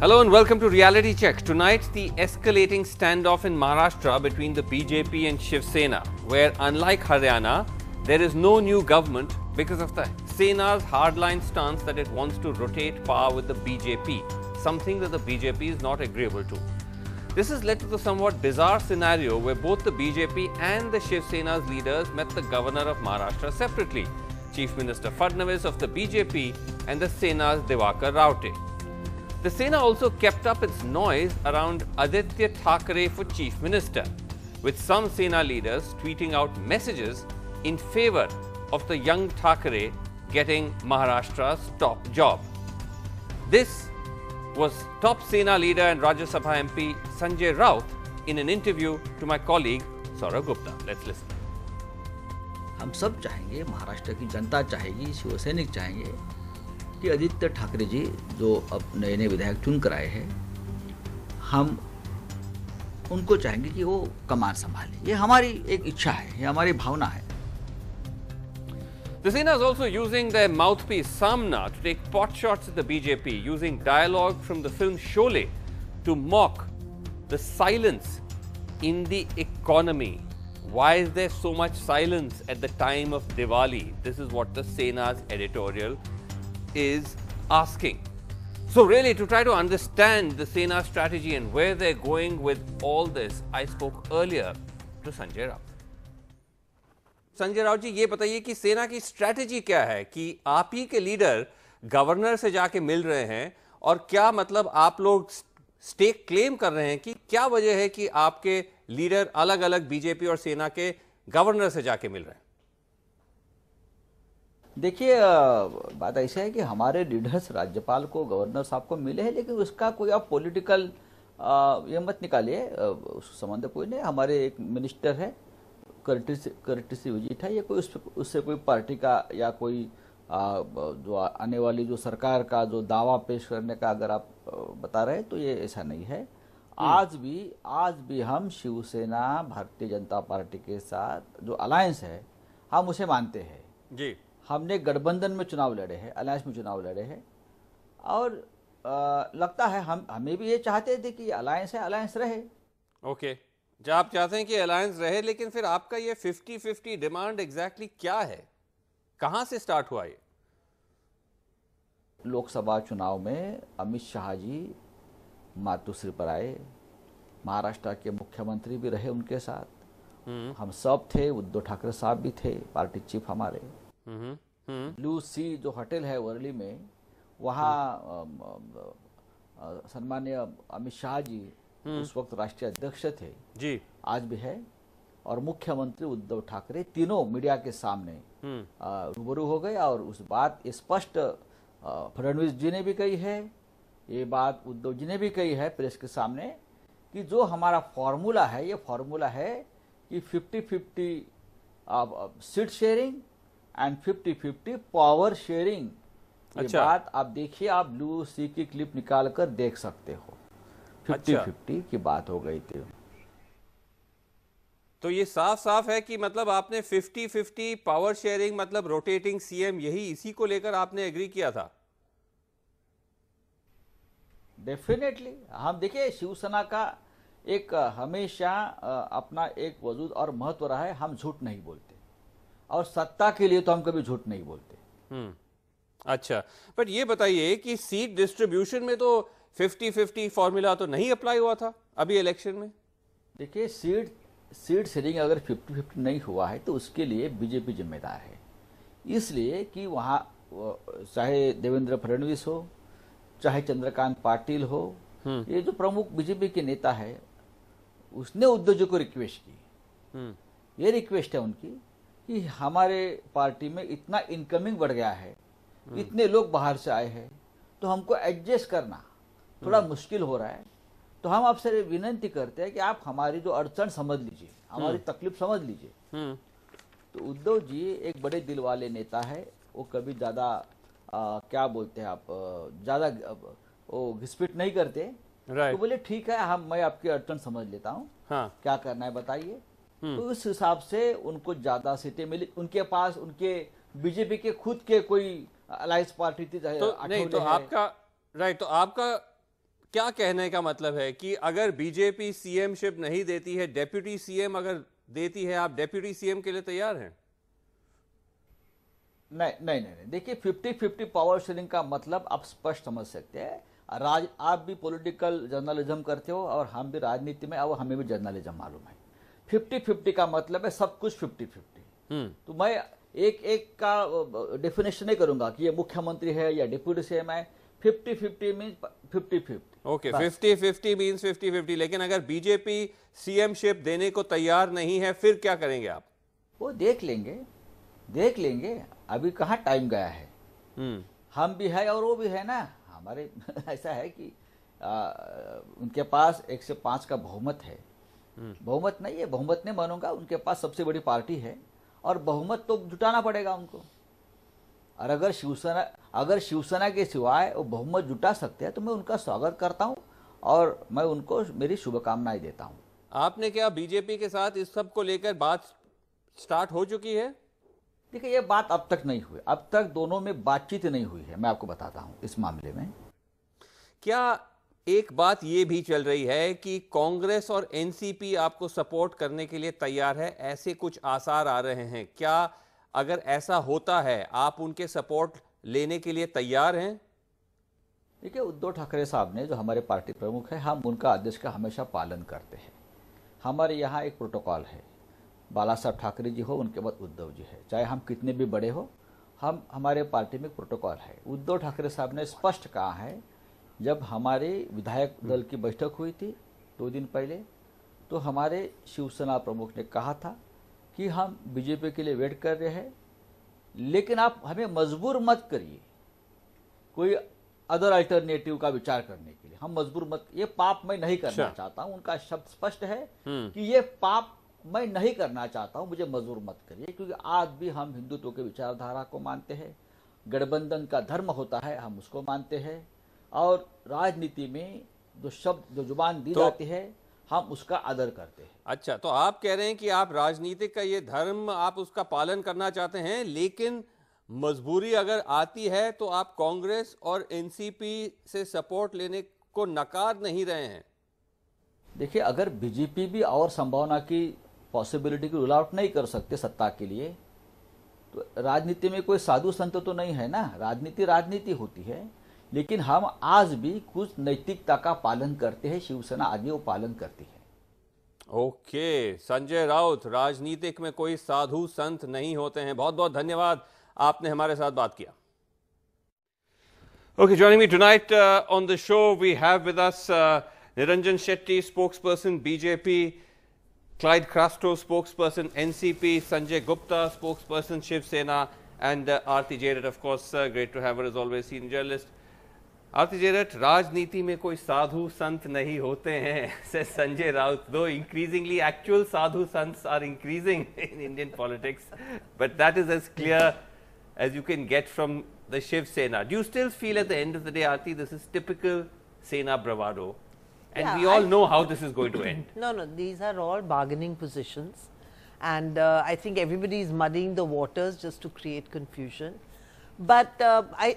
Hello and welcome to Reality Check. Tonight, the escalating standoff in Maharashtra between the BJP and Shiv Sena, where unlike Haryana, there is no new government because of the Sena's hardline stance that it wants to rotate power with the BJP, something that the BJP is not agreeable to. This has led to the somewhat bizarre scenario where both the BJP and the Shiv Sena's leaders met the governor of Maharashtra separately, Chief Minister Fadnavis of the BJP and the Sena's Diwakar Raote. The Sena also kept up its noise around Aditya Thackeray for Chief Minister, with some Sena leaders tweeting out messages in favour of the young Thackeray getting Maharashtra's top job. This was top Sena leader and Rajya Sabha MP Sanjay Raut in an interview to my colleague Sanjay Gupta. Let's listen. हम सब चाहेंगे, महाराष्ट्र की जनता चाहेगी, शिवसैनिक चाहेंगे कि आदित्य ठाकरे जी जो अब नए नए विधायक चुन कर आए हैं, हम उनको चाहेंगे कि वो कमान संभालें। ये हमारी एक इच्छा है, ये हमारी भावना है। The Sena is also using their mouthpiece Samana to take pot shots at the BJP, using dialogue from the film Shole to mock the silence in the economy. Why is there so much silence at the time of Diwali? This is what the Sena's editorial is asking. So really, to try to understand the Sena strategy and where they're going with all this, I spoke earlier to Sanjay Raut. Sanjay Raut ji, ये बताइए कि सेना की strategy क्या है कि आप ही के leader governor से जाके मिल रहे हैं और क्या मतलब आप लोग stake claim कर रहे हैं कि क्या वजह है कि आपके leader अलग-अलग बीजेपी और सेना के governor से जाके मिल रहे हैं? देखिए, बात ऐसी है कि हमारे लीडर्स राज्यपाल को, गवर्नर साहब को मिले हैं, लेकिन उसका कोई आप पॉलिटिकल ये मत निकालिए, उस संबंध कोई नहीं। हमारे एक मिनिस्टर है, कर्टिस विजिट है, ये कोई उससे कोई पार्टी का या कोई जो आने वाली जो सरकार का जो दावा पेश करने का अगर आप बता रहे हैं तो ये ऐसा नहीं है। आज भी हम शिवसेना, भारतीय जनता पार्टी के साथ जो अलायंस है, हम उसे मानते हैं जी। हमने गठबंधन में चुनाव लड़े हैं, अलायंस में चुनाव लड़े हैं और लगता है हमें भी ये चाहते थे कि अलायंस है, अलायंस रहे। ओके, जहाँ आप चाहते हैं कि अलायंस रहे, लेकिन फिर आपका ये 50-50 डिमांड एग्जैक्टली क्या है, कहाँ से स्टार्ट हुआ ये? लोकसभा चुनाव में अमित शाह जी मातोश्री पर आए, महाराष्ट्र के मुख्यमंत्री भी रहे उनके साथ, हम सब थे, उद्धव ठाकरे साहब भी थे, पार्टी चीफ हमारे। ब्लू सी जो होटल है वर्ली में, वहाँ सम्माननीय अमित शाह जी उस वक्त राष्ट्रीय अध्यक्ष थे जी, आज भी है, और मुख्यमंत्री उद्धव ठाकरे तीनों मीडिया के सामने रूबरू हो गए। और उस बात स्पष्ट फडणवीस जी ने भी कही है, ये बात उद्धव जी ने भी कही है प्रेस के सामने कि जो हमारा फॉर्मूला है, ये फॉर्मूला है कि 50-50 seat sharing and 50-50 power sharing. अच्छा। ये बात आप देखिए, आप ब्लू सी की क्लिप निकाल कर देख सकते हो, 50-50 की बात हो गई थी। तो ये साफ साफ है कि मतलब आपने 50-50 पावर शेयरिंग, मतलब रोटेटिंग सीएम, यही इसी को लेकर आपने एग्री किया था? डेफिनेटली। हम देखिए, शिवसेना का एक हमेशा अपना एक वजूद और महत्व रहा है, हम झूठ नहीं बोलते और सत्ता के लिए तो हम कभी झूठ नहीं बोलते। अच्छा, बट ये बताइए कि सीट डिस्ट्रीब्यूशन में तो 50-50 फॉर्मूला तो नहीं अप्लाई हुआ था अभी इलेक्शन में? देखिए, सीट शेयरिंग अगर 50-50 नहीं हुआ है तो उसके लिए बीजेपी जिम्मेदार है, इसलिए कि वहाँ चाहे देवेंद्र फडणवीस हो, चाहे चंद्रकांत पाटिल हो, ये जो प्रमुख बीजेपी के नेता है, उसने उद्धव जी को रिक्वेस्ट की, ये रिक्वेस्ट है उनकी कि हमारे पार्टी में इतना इनकमिंग बढ़ गया है, इतने लोग बाहर से आए हैं, तो हमको एडजस्ट करना थोड़ा मुश्किल हो रहा है, तो हम आपसे विनती करते हैं कि आप हमारी जो अड़चन समझ लीजिए, हमारी तकलीफ समझ लीजिए। तो उद्धव जी एक बड़े दिल वाले नेता है, वो कभी ज़्यादा क्या बोलते हैं आप, ज़्यादा वो घिसपिट नहीं करते। तो बोले ठीक है, मैं आपकी अड़चन समझ लेता हूँ, क्या करना है बताइए। तो उस हिसाब से उनको ज्यादा सीटें मिली, उनके पास उनके बीजेपी के खुद के कोई अलायंस पार्टी थी। तो नहीं, तो आपका राइट, तो आपका क्या कहने का मतलब है कि अगर बीजेपी सीएमशिप नहीं देती है, डेप्यूटी सीएम अगर देती है, आप डेप्यूटी सीएम के लिए तैयार हैं? नहीं, देखिए 50-50 पावर शेयरिंग का मतलब आप स्पष्ट समझ सकते हैं। राज आप भी पॉलिटिकल जर्नलिज्म करते हो और हम भी राजनीति में, और हमें भी जर्नलिज्म मालूम है। 50-50 का मतलब है सब कुछ 50-50। तो मैं एक एक का डेफिनेशन नहीं करूंगा कि ये मुख्यमंत्री है या डिप्यूटी सीएम है। 50-50 मींस 50-50। Okay, 50-50 means 50-50। लेकिन अगर बीजेपी सीएमशिप देने को तैयार नहीं है, फिर क्या करेंगे आप? वो देख लेंगे, अभी कहाँ टाइम गया है। हम भी है और वो भी है ना। हमारे ऐसा है कि उनके पास 105 का बहुमत है। बहुमत नहीं है, बहुमत नहीं मानूंगा। उनके पास सबसे बड़ी पार्टी है और बहुमत तो जुटाना पड़ेगा उनको। और अगर शिवसेना के सिवाय वो बहुमत जुटा सकते हैं तो मैं उनका स्वागत करता हूं और मैं उनको मेरी शुभकामनाएं देता हूं। आपने क्या बीजेपी के साथ इस सब को लेकर बात स्टार्ट हो चुकी है? देखिए ये बात अब तक नहीं हुई, अब तक दोनों में बातचीत नहीं हुई है। मैं आपको बताता हूं इस मामले में। क्या एक बात ये भी चल रही है कि कांग्रेस और एनसीपी आपको सपोर्ट करने के लिए तैयार है, ऐसे कुछ आसार आ रहे हैं? क्या अगर ऐसा होता है आप उनके सपोर्ट लेने के लिए तैयार हैं? देखिए उद्धव ठाकरे साहब ने, जो हमारे पार्टी प्रमुख है, हम उनका आदेश का हमेशा पालन करते हैं। हमारे यहाँ एक प्रोटोकॉल है, बाला साहब ठाकरे जी हो, उनके बाद उद्धव जी है। चाहे हम कितने भी बड़े हो, हम हमारे पार्टी में प्रोटोकॉल है। उद्धव ठाकरे साहब ने स्पष्ट कहा है, जब हमारे विधायक दल की बैठक हुई थी 2 दिन पहले, तो हमारे शिवसेना प्रमुख ने कहा था कि हम बीजेपी के लिए वेट कर रहे हैं, लेकिन आप हमें मजबूर मत करिए कोई अदर अल्टरनेटिव का विचार करने के लिए। हम मजबूर मत, ये पाप मैं नहीं करना चाहता हूँ। उनका शब्द स्पष्ट है कि ये पाप मैं नहीं करना चाहता हूँ, मुझे मजबूर मत करिए। क्योंकि आज भी हम हिंदुत्व के विचारधारा को मानते हैं, गठबंधन का धर्म होता है हम उसको मानते हैं, और राजनीति में जो शब्द, जो जुबान दी जाती है हम उसका आदर करते हैं। अच्छा, तो आप कह रहे हैं कि आप राजनीति का ये धर्म, आप उसका पालन करना चाहते हैं, लेकिन मजबूरी अगर आती है तो आप कांग्रेस और एनसीपी से सपोर्ट लेने को नकार नहीं रहे हैं। देखिए अगर बीजेपी भी और संभावना की पॉसिबिलिटी को रूल आउट नहीं कर सकते सत्ता के लिए, तो राजनीति में कोई साधु संत तो नहीं है ना। राजनीति होती है, लेकिन हम आज भी कुछ नैतिकता का पालन करते हैं। शिवसेना आदि वो पालन करती है। ओके, संजय राउत, राजनीतिक में कोई साधु संत नहीं होते हैं। बहुत बहुत धन्यवाद, आपने हमारे साथ बात किया। Okay, joining me tonight on the show we have with us Niranjan Shetty, spokesperson BJP, Clyde Crasto, spokesperson NCP, Sanjay Gupta, spokesperson Shiv Sena, and Aarti Jerath, of course. Great to have her as always, senior journalist. Aarti Jerath, राजनीति में कोई साधु संत नहीं होते हैं, says Sanjay Raut. Though increasingly, actual sadhu sants are increasing in Indian politics, but that is as clear as you can get from the Shiv Sena. Do you still feel at the end of the day, Aarti, this is typical Sena bravado? And yeah, we all know how this is going to end. No, these are all bargaining positions. And I think everybody is muddying the waters just to create confusion. But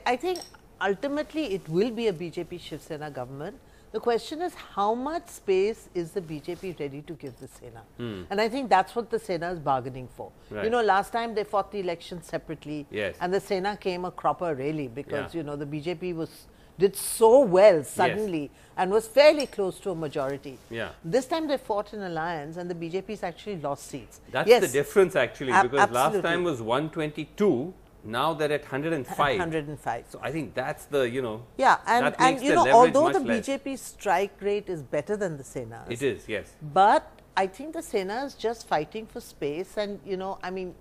I think ultimately it will be a BJP Shiv Sena government. The question is how much space is the BJP ready to give the Sena? And I think that's what the Sena is bargaining for. Right. You know, last time they fought the election separately. Yes. And the Sena came a cropper really because, you know, the BJP did so well suddenly and was fairly close to a majority. Yeah. This time they fought in alliance and the BJP's actually lost seats. That's the difference actually because absolutely. Last time was 122, now they're at 105. 105. So I think that's the, you know. Yeah, and you know, although the BJP's strike rate is better than the Sena's. It is, yes. But I think the Sena is just fighting for space and, you know, I mean,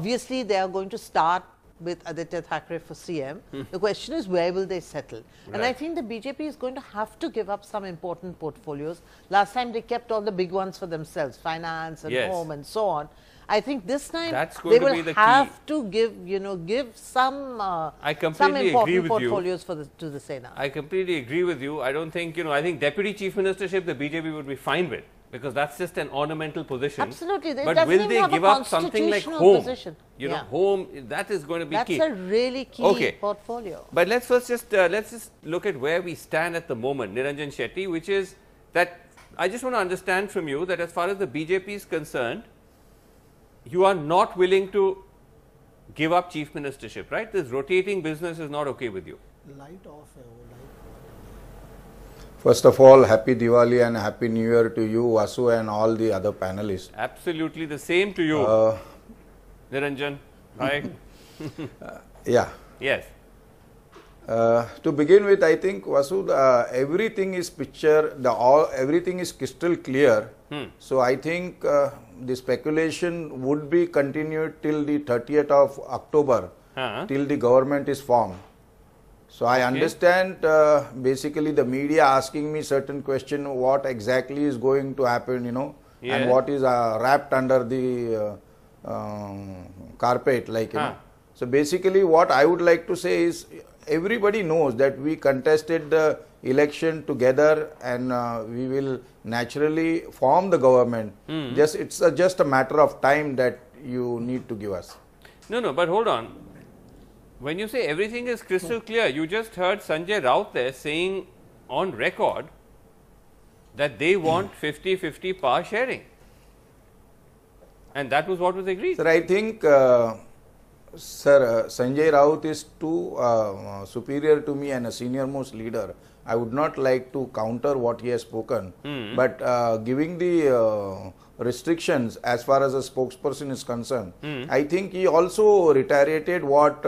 obviously they are going to start with Aditya Thackeray for CM. The question is where will they settle? Right. And I think the BJP is going to have to give up some important portfolios. Last time they kept all the big ones for themselves, finance and home and so on. I think this time they will have to give some important portfolios to the Sena. I completely agree with you. I don't think, I think Deputy Chief Ministership the BJP would be fine with. because that's just an ornamental position. Absolutely. But will they give up something like home? Position. You know, home, that is going to be key. That's a really key portfolio. But let's first just let's look at where we stand at the moment, Niranjan Shetty, which is that I just want to understand from you that as far as the BJP is concerned, you are not willing to give up chief ministership, right? This rotating business is not okay with you. Light off. First of all, happy Diwali and happy New Year to you, Vasu, and all the other panelists. Absolutely, the same to you, Niranjan. Hi. Yeah. Yes. To begin with, I think, Vasu, everything is everything is crystal clear. Hmm. So I think the speculation would be continued till the 30th of October, till the government is formed. So I understand basically the media asking me certain question, what exactly is going to happen, you know, and what is wrapped under the carpet, like, you know. So basically what I would like to say is everybody knows that we contested the election together and we will naturally form the government. Mm. Just, it's just a matter of time that you need to give us. No, no, but hold on. When you say everything is crystal clear, you just heard Sanjay Raut there saying on record that they want 50-50 power sharing, and that was what was agreed. Sir, I think Sanjay Raut is too superior to me and a senior most leader. I would not like to counter what he has spoken, but giving the restrictions as far as a spokesperson is concerned, I think he also reiterated what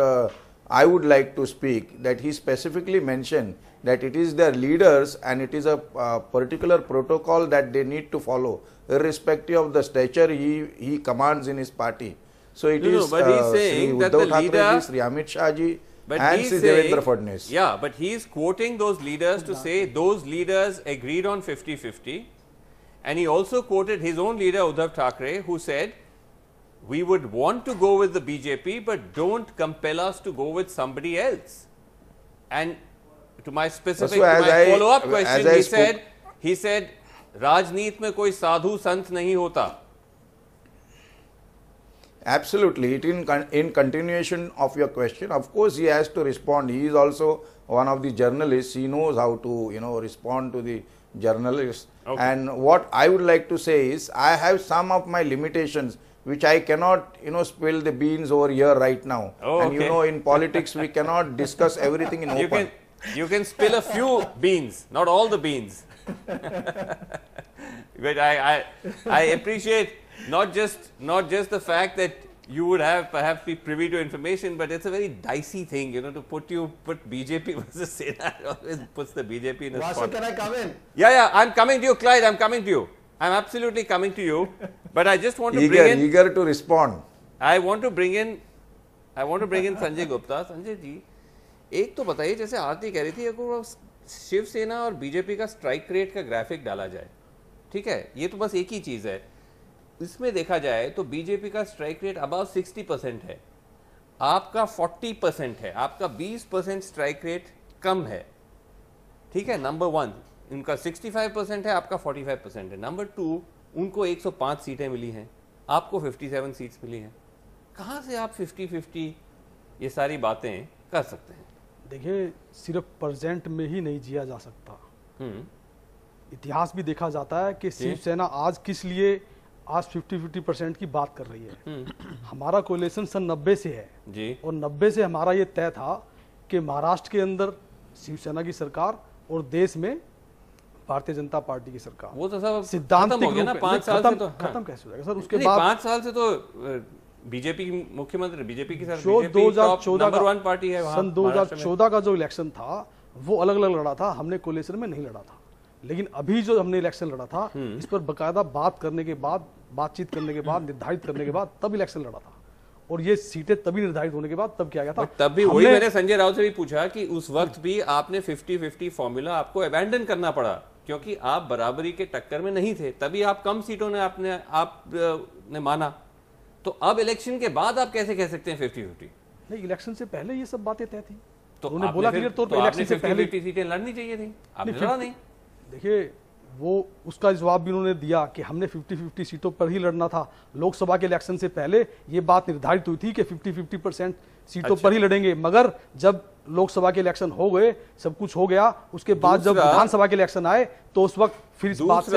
I would like to speak, that he specifically mentioned that it is their leaders and it is a particular protocol that they need to follow irrespective of the stature he commands in his party. So it is Sri Uddhav Thackeray, Sri Amit Shah ji, and Sri Devendra Fadnavis. Yeah, but he is quoting those leaders to say those leaders agreed on 50-50. And he also quoted his own leader, Uddhav Thackeray, who said, we would want to go with the BJP, but don't compel us to go with somebody else. And to my specific, follow-up question, he said, Rajneet mein koi sadhu sant nahi hota. Absolutely. In continuation of your question, of course, he has to respond. He is also one of the journalists. He knows how to, you know, respond to the journalists. Okay. And what I would like to say is, I have some of my limitations, which I cannot, you know, spill the beans over here right now. Oh, and you know, in politics, we cannot discuss everything in open. You can spill a few beans, not all the beans. But I appreciate not just the fact that you would have perhaps be privy to information, but it's a very dicey thing, you know, to put BJP versus Sena. Always puts the BJP in a spot. Vasu, can I come in? Yeah, yeah, I'm coming to you, Clyde. I'm coming to you. I'm absolutely coming to you. But I just want to bring in, eager to respond. I want to bring in Sanjay Gupta. Sanjay ji, एक तो बताइए, जैसे आरती कह रही थी, अगर शिव सेना और बीजेपी का स्ट्राइक रेट का ग्राफिक डाला जाए, ठीक है, ये तो बस एक ही चीज है, इसमें देखा जाए तो बीजेपी का स्ट्राइक रेट अबाउट 60% है, आपका 40% है, आपका 20% स्ट्राइक रेट कम है, ठीक है, नंबर वन. उनका 65% है, आपका 45% है. नंबर टू, उनको 105 सीटें मिली हैं, आपको 57 सीट्स मिली हैं. कहाँ से आप 50-50 ये सारी बातें कर सकते हैं? देखिए, सिर्फ प्रेजेंट में ही नहीं जिया जा सकता. इतिहास भी देखा जाता है कि शिवसेना आज किस लिए आज 50-50% की बात कर रही है. हमारा कोलेशन सन 90 से है जी, और 90 से हमारा ये तय था कि महाराष्ट्र के अंदर शिवसेना की सरकार और देश में भारतीय जनता पार्टी की सरकार. वो तो सब सिद्धांत हो गया ना, 5 साल से तो खत्म कैसे हो जाएगा सर? उसके बाद 5 साल से तो बीजेपी की मुख्यमंत्री, बीजेपी की सरकार 2014 पार्टी है. सन 2014 का जो इलेक्शन था वो अलग अलग लड़ा था, हमने कोलेशन में नहीं लड़ा था. लेकिन अभी जो हमने इलेक्शन लड़ा था, इस पर बकायदा बात करने के बाद, बातचीत करने के बाद, निर्धारित करने के बाद तब इलेक्शन लड़ा था, और ये सीटें तभी निर्धारित होने के बाद तब किया गया था. तब भी वही मैंने संजय राउत से भी पूछा कि उस वक्त भी आपने 50-50 फॉर्मूला आपको अबैंडन करना पड़ा क्योंकि आप बराबरी के टक्कर में नहीं थे, तभी आप कम सीटों ने आपने माना. तो अब इलेक्शन के बाद आप कैसे कह सकते हैं 50-50? नहीं, इलेक्शन से पहले ये सब बातें तय थी. तो उन्होंने बोला कि इलेक्शन से पहले सीटें लड़नी चाहिए थी, आपने लड़ा नहीं. देखिए, वो उसका जवाब भी उन्होंने दिया कि हमने 50-50 सीटों पर ही लड़ना था। लोकसभा के इलेक्शन से पहले ये बात निर्धारित हुई थी कि 50-50% सीटों पर ही लड़ेंगे, मगर जब लोकसभा के इलेक्शन हो गए, सब कुछ हो गया, उसके बाद जब विधानसभा के इलेक्शन आए तो उस वक्त फिर इस बात से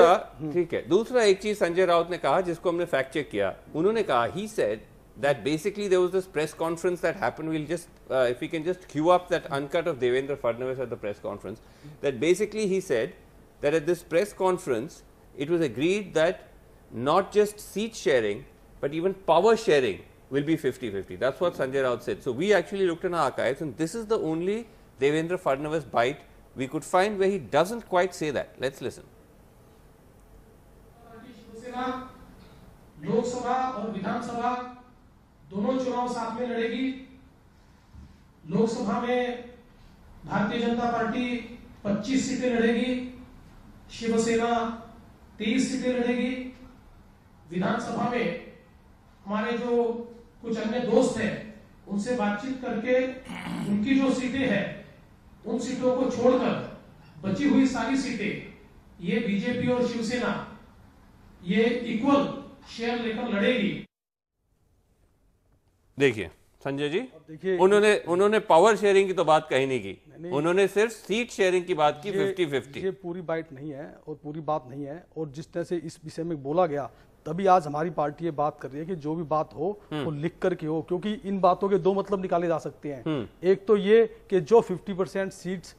ठीक है। दूसरा एक चीज संजय राउत ने कहा जिसको हमने फैक्ट चेक किया, उन्होंने कहा he said that basically there was this press conference that happened. We'll just if we can just queue up that uncut of Devendra Fadnavis at the press conference, that basically he said that at this press conference it was agreed that not just seat sharing but even power sharing will be 50-50. That's what Sanjay Raut said. So we actually looked in our archives and this is the only Devendra Fadnavis bite we could find where he doesn't quite say that. Let's listen. Lok Sabha aur Vidhan Sabha दोनों चुनाव साथ में लड़ेगी। लोकसभा में Bharatiya Janata party 25 सीटें लड़ेगी, शिवसेना 23 सीटें लड़ेगी। विधानसभा में हमारे जो कुछ अन्य दोस्त हैं उनसे बातचीत करके उनकी जो सीटें हैं उन सीटों को छोड़कर बची हुई सारी सीटें ये बीजेपी और शिवसेना ये इक्वल शेयर लेकर लड़ेगी। देखिए संजय जी, देखिए उन्होंने पावर शेयरिंग की तो बात कहीं नहीं की, उन्होंने सिर्फ सीट शेयरिंग की बात की, 50-50। ये पूरी बात नहीं है और पूरी बात नहीं है, और जिस तरह से इस विषय में बोला गया तभी आज हमारी पार्टी ये बात कर रही है कि जो भी बात हो वो लिख करके हो, क्योंकि इन बातों के दो मतलब निकाले जा सकते हैं। एक तो ये कि जो 50% सीट्स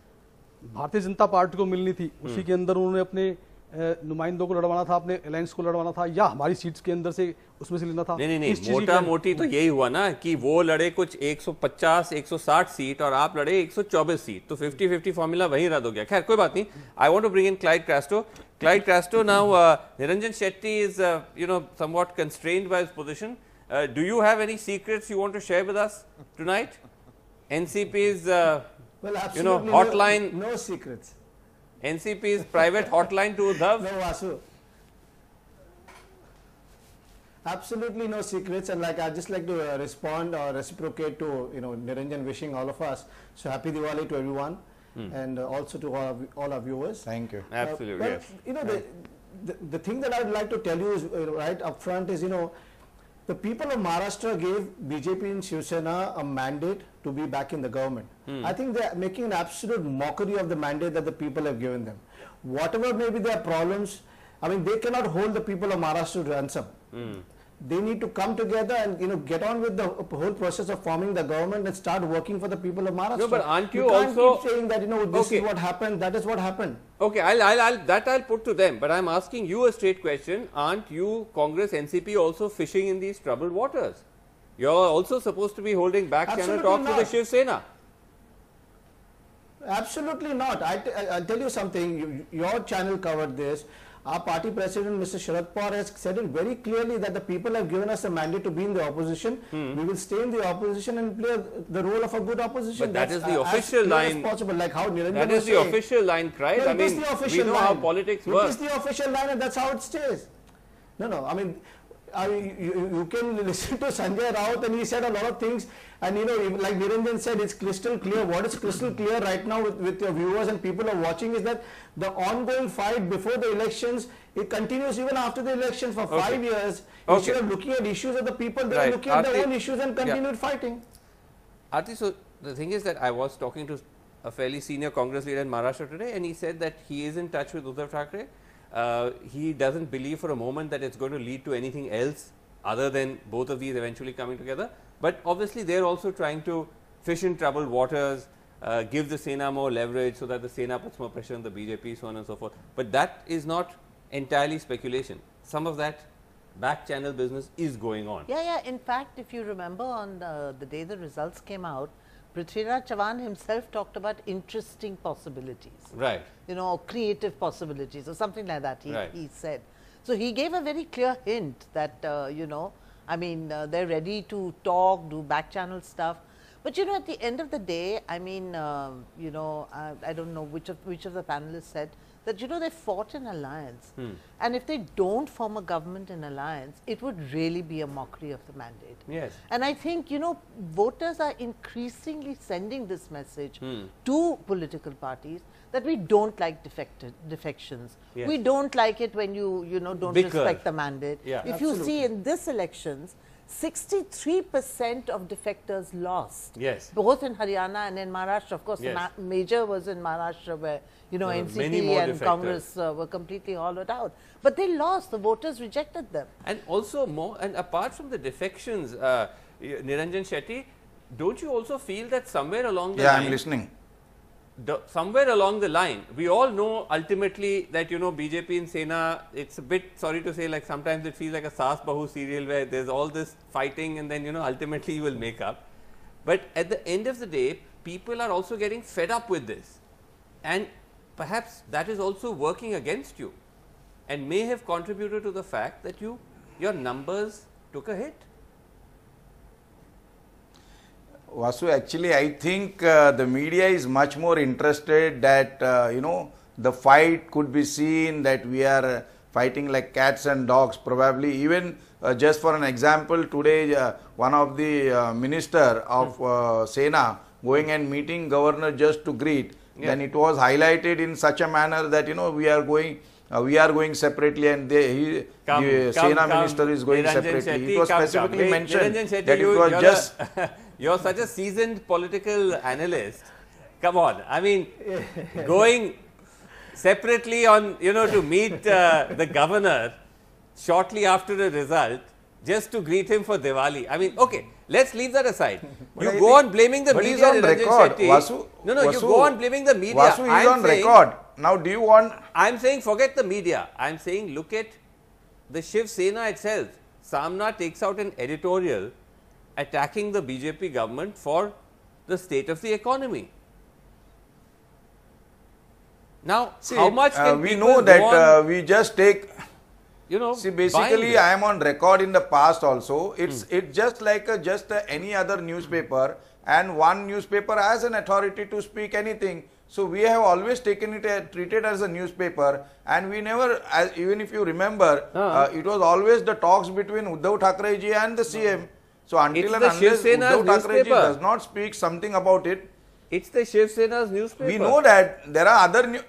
भारतीय जनता पार्टी को मिलनी थी उसी के अंदर उन्होंने अपने नुमाइंदों को लड़वाना था, अपने अलायंस को लड़वाना था, या हमारी सीट्स के अंदर से उसमें से लेना था। नहीं नहीं नहीं, मोटा मोटी तो यही हुआ ना कि वो लड़े कुछ 150 160 सीट और आप लड़े 124 सीट, तो 50-50 फॉर्मूला वहीं रद्द हो गया। खैर कोई बात नहीं। I want to bring in Clyde Crasto. Clyde Crasto now, Niranjan Shetty is you know somewhat constrained by his position. Do you have any secrets you want to share with us tonight? NCP is you know hotline, no secrets, NCP's private hotline to Uddhav? No, Vasu. Absolutely no secrets, and like I just like to respond or reciprocate to Niranjan wishing all of us so happy Diwali to everyone, and also to all our viewers. Thank you. Absolutely. But, yes. The thing that I would like to tell you is right up front is the people of Maharashtra gave BJP and Shiv Sena a mandate to be back in the government. I think they are making an absolute mockery of the mandate that the people have given them. Whatever may be their problems, I mean, they cannot hold the people of Maharashtra to ransom. They need to come together and get on with the whole process of forming the government and start working for the people of Maharashtra. No, but aren't you also keep saying that this is what happened, that is what happened? Okay, I'll put to them, but I'm asking you a straight question. Aren't you, Congress, NCP also fishing in these troubled waters? You're also supposed to be holding back channel talk to the Shiv Sena. Absolutely not. I'll tell you something. Your channel covered this. Our party president, Mr. Sharad Pawar, has said it very clearly that the people have given us a mandate to be in the opposition. We will stay in the opposition and play the role of a good opposition. But that is the official line. Possible, like how Niranjan that is the official line, right? I mean, we know how politics works. It is the official line, and that's how it stays. No. I mean, you can listen to Sanjay Raut, and he said a lot of things. And like Niranjan said, it's crystal clear. What is crystal clear right now with your viewers and people are watching is that the ongoing fight before the elections, it continues even after the elections for 5 years. Instead of looking at issues of the people, they are looking at their own issues and continued fighting. Aarti, so the thing is that I was talking to a fairly senior Congress leader in Maharashtra today, and he said that he is in touch with Uddhav Thackeray. He doesn't believe for a moment that it's going to lead to anything else other than both of these eventually coming together. But obviously, they're also trying to fish in troubled waters, give the Sena more leverage so that the Sena puts more pressure on the BJP, so on and so forth. But that is not entirely speculation. Some of that back channel business is going on. Yeah. In fact, if you remember on the day the results came out, Prithviraj Chavan himself talked about interesting possibilities, right? Or creative possibilities or something like that. He said. So he gave a very clear hint that they're ready to talk, do back channel stuff, but at the end of the day, I don't know which of the panelists said that, you know, they fought an alliance. And if they don't form a government in alliance, it would really be a mockery of the mandate. Yes. And I think, you know, voters are increasingly sending this message to political parties that we don't like defections. Yes. We don't like it when you know, don't respect the mandate. Yeah, if you see in this elections, 63% of defectors lost. Yes. Both in Haryana and in Maharashtra. Of course, the major was in Maharashtra, where, you know, NCP and defectors. Congress were completely hollowed out. But they lost. The voters rejected them. And also more, and apart from the defections, Niranjan Shetty, don't you also feel that somewhere along the line... Yeah, I'm listening. Somewhere along the line, we all know ultimately that, you know, BJP and Sena, it's a bit, sorry to say, like sometimes it feels like a Saas Bahu serial where there's all this fighting and then, you know, ultimately you will make up. But at the end of the day, people are also getting fed up with this. And perhaps that is also working against you and may have contributed to the fact that your numbers took a hit. Vasu, actually, I think the media is much more interested that, you know, the fight could be seen that we are fighting like cats and dogs. Probably even just for an example, today one of the minister of Sena going and meeting governor just to greet. Then it was highlighted in such a manner that, you know, we are going separately, and the Sena minister is going separately. It was specifically mentioned that it was just... You're such a seasoned political analyst. Come on, I mean, going separately on, you know, to meet the governor shortly after the result, just to greet him for Diwali. I mean, okay, let's leave that aside. You go on blaming the media. But he's on record, Vasu. No, you go on blaming the media. Vasu is on record. Now, do you want... I'm saying forget the media. I'm saying look at the Shiv Sena itself. Samana takes out an editorial attacking the BJP government for the state of the economy. Now, see, how much can we know that we just take, you know, see, basically I am on record in the past also. It's just like any other newspaper, and one newspaper has an authority to speak anything. So we have always taken it treated as a newspaper, and we never, even if you remember, it was always the talks between Uddhav Thackeray ji and the CM. So until and unless Uddhav Thackeray does not speak something about it, it's the Shiv Sena's newspaper. We know that there are other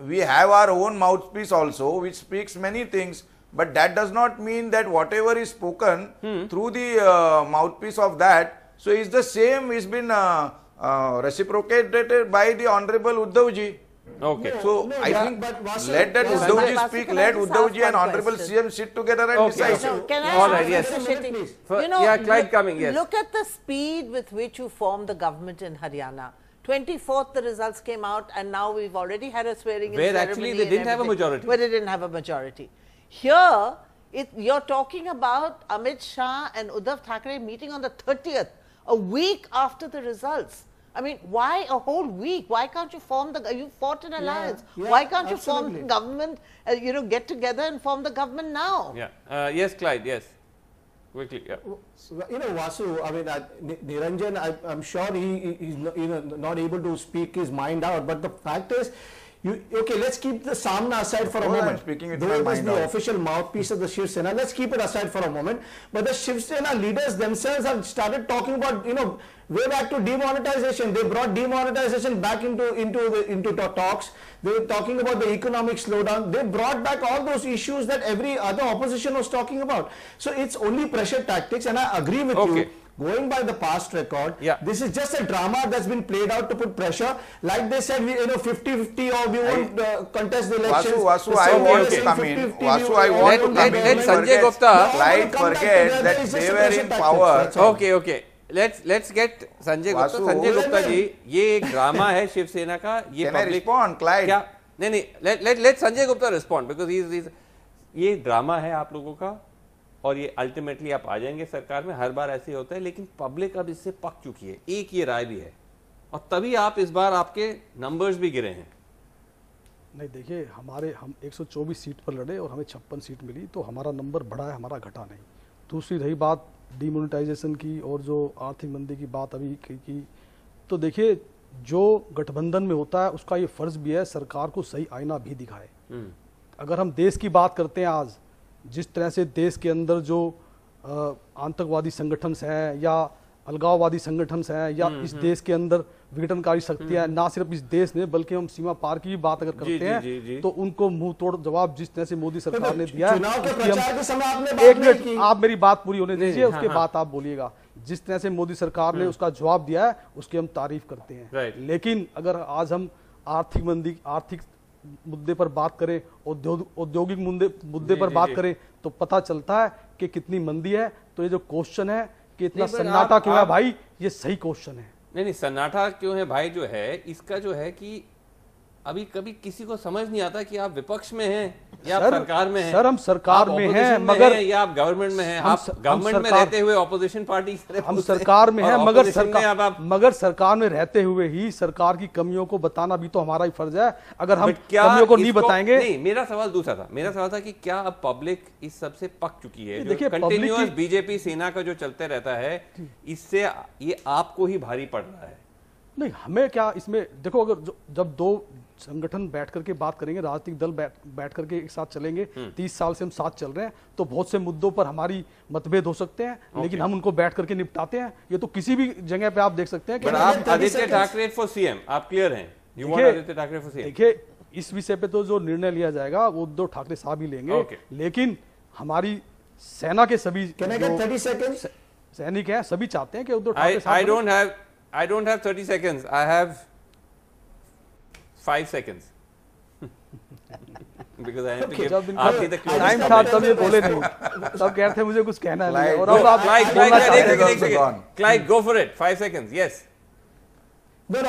we have our own mouthpiece also, which speaks many things, but that does not mean that whatever is spoken through the mouthpiece of that, so it's the same. It's been reciprocated by the Honorable Uddhav ji. Okay. No, so no, I think let that Uddhav ji speak, let Uddhav ji and Honorable CM sit together and decide. No, yes. You know, look at the speed with which you formed the government in Haryana. 24th the results came out, and now we've already had a swearing in ceremony. Where actually they didn't have a majority. Where they didn't have a majority. Here, you're talking about Amit Shah and Uddhav Thackeray meeting on the 30th, a week after the results. I mean, why a whole week? Why can't you form the... You fought an alliance. Why can't you form the government, you know, get together and form the government now? Yeah. Yes, Clyde, yes. Quickly, yeah. You know, Vasu, I mean, Niranjan, I'm sure he's not able to speak his mind out. But the fact is, okay, let's keep the Samana aside for a moment. Though it was the official mouthpiece of the Shiv Sena, let's keep it aside for a moment. But the Shiv Sena leaders themselves have started talking about, you know, way back to demonetization. They brought demonetization back into talks. They were talking about the economic slowdown. They brought back all those issues that every other opposition was talking about. So it's only pressure tactics, and I agree with you. Going by the past record, this is just a drama that's been played out to put pressure. Like they said, we, you know, 50-50 or we won't contest the elections. Vasu, I want to come in. Vasu, I want to come in. Let Sanjay Gupta. Clyde forget that they were in power. Okay. Let's get Sanjay Gupta. Sanjay Gupta ji, ये एक drama है शिव सेना का. Can I respond, Clyde? क्या? नहीं. Let Sanjay Gupta respond, because he's ये drama है आप लोगों का. और ये अल्टीमेटली आप आ जाएंगे सरकार में, हर बार ऐसे होता है, लेकिन पब्लिक अब इससे पक चुकी है. एक ये राय भी है, और तभी आप इस बार आपके नंबर्स भी गिरे हैं. नहीं, देखिए, हम 124 सीट पर लड़े और हमें 56 सीट मिली, तो हमारा नंबर बढ़ा है, हमारा घटा नहीं. दूसरी रही बात डिमोनेटाइजेशन की और जो आर्थिक मंदी की बात अभी की, तो देखिए, जो गठबंधन में होता है उसका ये फर्ज भी है सरकार को सही आईना भी दिखाए। अगर हम देश की बात करते हैं, आज जिस तरह से देश के अंदर जो आतंकवादी संगठन हैं या अलगाववादी संगठन हैं या इस देश के अंदर विघटनकारी शक्तियां, ना सिर्फ इस देश ने बल्कि हम सीमा पार की भी बात अगर करते हैं तो उनको मुंह तोड़ जवाब जिस तरह से मोदी सरकार ने दिया है। एक मिनट, आप मेरी बात पूरी होने दीजिए, उसके बाद आप बोलिएगा। जिस तरह से मोदी सरकार ने उसका जवाब दिया है उसकी हम तारीफ करते हैं, लेकिन अगर आज हम आर्थिक मंदी, आर्थिक मुद्दे पर बात करें, औद्योगिक मुद्दे पर बात करें तो पता चलता है कि कितनी मंदी है। तो ये जो क्वेश्चन है कि इतना सन्नाटा क्यों है भाई, ये सही क्वेश्चन है। नहीं नहीं, सन्नाटा क्यों है भाई जो है, इसका जो है कि अभी कभी किसी को समझ नहीं आता कि आप विपक्ष में हैं या आप सरकार में हैं। सर हम सरकार में हैं मगर, या आप गवर्नमेंट में हैं, आप गवर्नमेंट में रहते हुए ऑपोजिशन पार्टी, हम सरकार में हैं मगर सरकार में रहते हुए ही सरकार की कमियों को बताना भी तो हमारा ही फर्ज है। अगर हम कमियों को नहीं बताएंगे, नहीं, मेरा सवाल दूसरा था, मेरा सवाल था कि क्या अब पब्लिक इस सबसे पक चुकी है? देखिए कंटिन्यूअस बीजेपी सेना का जो चलते रहता है, इससे ये आपको ही भारी पड़ रहा है। नहीं हमें क्या इसमें, देखो अगर जब दो संगठन बैठ करके बात करेंगे, राजनीतिक दल बैठ करके एक साथ चलेंगे, 30 साल से हम साथ चल रहे हैं, तो बहुत से मुद्दों पर हमारी मतभेद हो सकते हैं, लेकिन हम उनको बैठ करके निपटाते हैं। ये तो किसी भी जगह पे आप देख सकते हैं कि आप आदित्य ठाकरे फॉर सीएम, आप क्लियर हैं, you want Aaditya Thackeray for CM. देखिए इस विषय पे तो जो निर्णय लिया जाएगा वो उद्धव ठाकरे साहब ही लेंगे, लेकिन हमारी सेना के सभी सैनिक है, सभी चाहते हैं कि Uddhav Thackeray. I don't have 30 seconds. I have 5 seconds because I have to give Aarti the clue. Time था तब ये बोले नहीं, तब कह रहे थे मुझे कुछ कहना है। और अब आप Clyde, Clyde, go for it. 5 seconds. Yes. No, I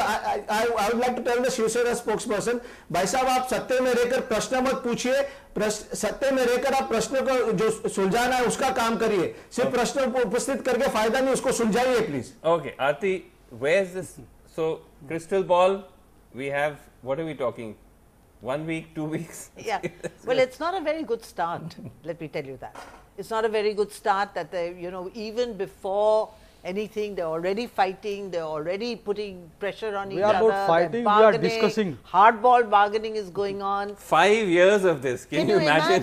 would like to tell the Shiv Sena spokesperson, भाई साहब आप सत्य में रहकर प्रश्न मत पूछिए, सत्य में रहकर आप प्रश्न को जो सुलझाना है उसका काम करिए, सिर्फ प्रश्न उपस्थित करके फायदा नहीं, उसको सुलझाइए please. Okay, Aarti. Where's this? So crystal ball, we have, what are we talking? 1 week, 2 weeks? Yeah. Well, it's not a very good start. Let me tell you that. It's not a very good start that they, you know, even before anything, they're already fighting, they're already putting pressure on each other. We are not fighting, we are discussing. Hardball bargaining is going on. 5 years of this, can you imagine?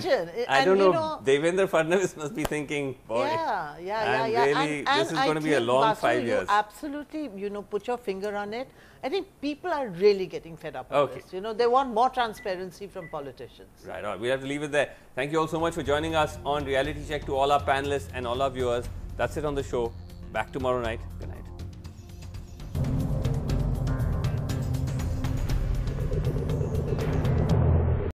I don't know, Devendra Fadnavis must be thinking, boy, really, this is going to be a long 5 years. Absolutely, you know, put your finger on it. I think people are really getting fed up of this. You know, they want more transparency from politicians. Right, all right, we have to leave it there. Thank you all so much for joining us on Reality Check, to all our panelists and all our viewers. That's it on the show. Back tomorrow night.